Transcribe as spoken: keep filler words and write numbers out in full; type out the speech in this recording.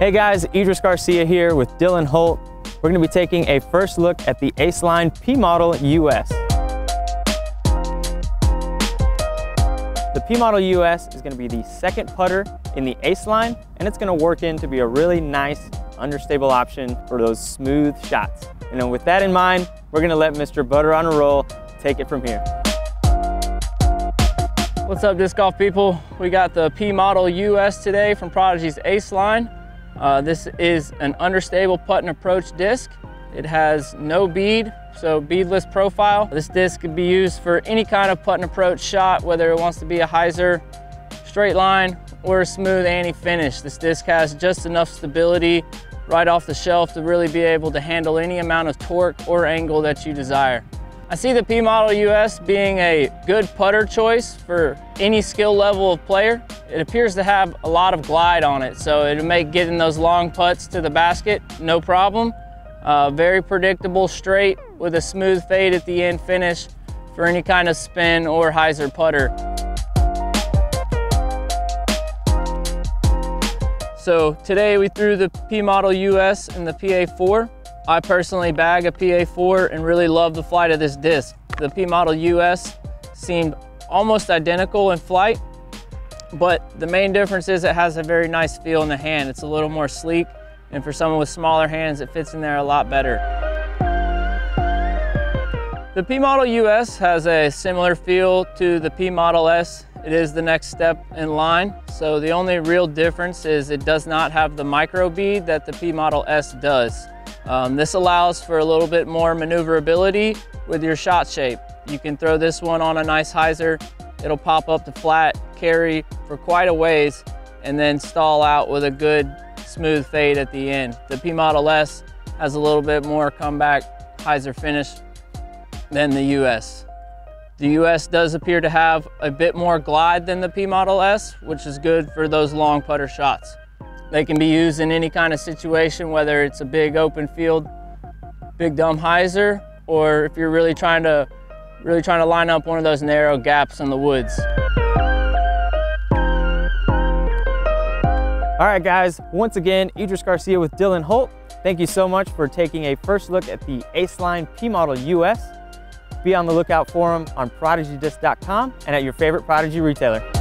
Hey guys, Idris Garcia here with Dylan Holt. We're going to be taking a first look at the Ace Line P Model U S. The P Model U S is going to be the second putter in the Ace Line, and it's going to work in to be a really nice understable option for those smooth shots. And then with that in mind, we're going to let Mister Butter on a Roll take it from here. What's up, disc golf people? We got the P Model U S today from Prodigy's Ace Line. Uh, this is an understable putt and approach disc. It has no bead, so beadless profile. This disc could be used for any kind of putt and approach shot, whether it wants to be a hyzer, straight line, or a smooth ante finish. This disc has just enough stability right off the shelf to really be able to handle any amount of torque or angle that you desire. I see the P Model U S being a good putter choice for any skill level of player. It appears to have a lot of glide on it, so it'll make getting those long putts to the basket no problem. Uh, very predictable straight with a smooth fade at the end finish for any kind of spin or hyzer putter. So today we threw the P Model U S and the P A four. I personally bag a P A four and really love the flight of this disc. The P Model U S seemed almost identical in flight, but the main difference is it has a very nice feel in the hand. It's a little more sleek, and for someone with smaller hands, it fits in there a lot better. The P Model U S has a similar feel to the P Model S. It is the next step in line, so the only real difference is it does not have the micro bead that the P Model S does. Um, this allows for a little bit more maneuverability with your shot shape. You can throw this one on a nice hyzer, it'll pop up to flat, carry for quite a ways, and then stall out with a good smooth fade at the end. The P Model S has a little bit more comeback hyzer finish than the U S. The U S does appear to have a bit more glide than the P Model S, which is good for those long putter shots. They can be used in any kind of situation, whether it's a big open field, big dumb hyzer, or if you're really trying to really trying to line up one of those narrow gaps in the woods. All right, guys, once again, Idris Garcia with Dylan Holt. Thank you so much for taking a first look at the Ace Line P Model U S. Be on the lookout for them on Prodigy Disc dot com and at your favorite Prodigy retailer.